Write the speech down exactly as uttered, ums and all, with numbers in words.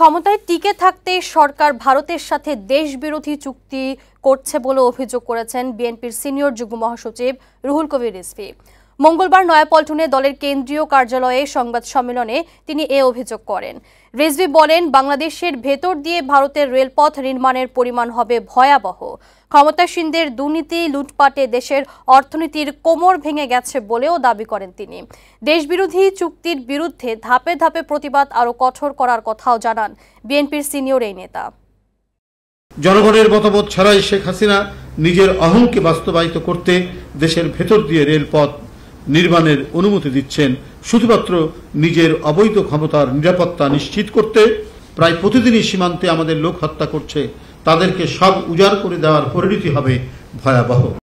ক্ষমতায় টিকে থাকতে সরকার ভারতের সাথে দেশবিরোধী চুক্তি করছে বলে অভিযোগ করেছেন বিএনপির সিনিয়র যুগ্ম মহাসচিব রুহুল কবির রিজভী। মঙ্গলবার নয়াপল্টনে দলের কেন্দ্রীয় কার্যালয়ে সংবাদ সম্মেলনে তিনি এ অভিযোগ করেন। রিজভী বলেন, বাংলাদেশের ভেতর দিয়ে ভারতের রেলপথ নির্মাণের পরিমাণ হবে ভয়াবহ। ক্ষমতাসীনদের দুর্নীতি লুটপাটে দেশের অর্থনীতির কোমর ভেঙে গেছে বলেও দাবি করেন তিনি। দেশবিরোধী চুক্তির বিরুদ্ধে ধাপে ধাপে প্রতিবাদ আরও কঠোর করার কথাও জানান বিএনপির সিনিয়র এই নেতা। জনগণের মতামত ছাড়াই শেখ হাসিনা নিজের অহংকে বাস্তবায়িত করতে দেশের ভেতর দিয়ে রেলপথ নির্মাণের অনুমতি দিচ্ছেন, শুধুমাত্র নিজের অবৈধ ক্ষমতার নিরাপত্তা নিশ্চিত করতে। প্রায় প্রতিদিনই সীমান্তে আমাদের লোক হত্যা করছে, তাদেরকে সব উজাড় করে দেওয়ার পরিণতি হবে ভয়াবহ।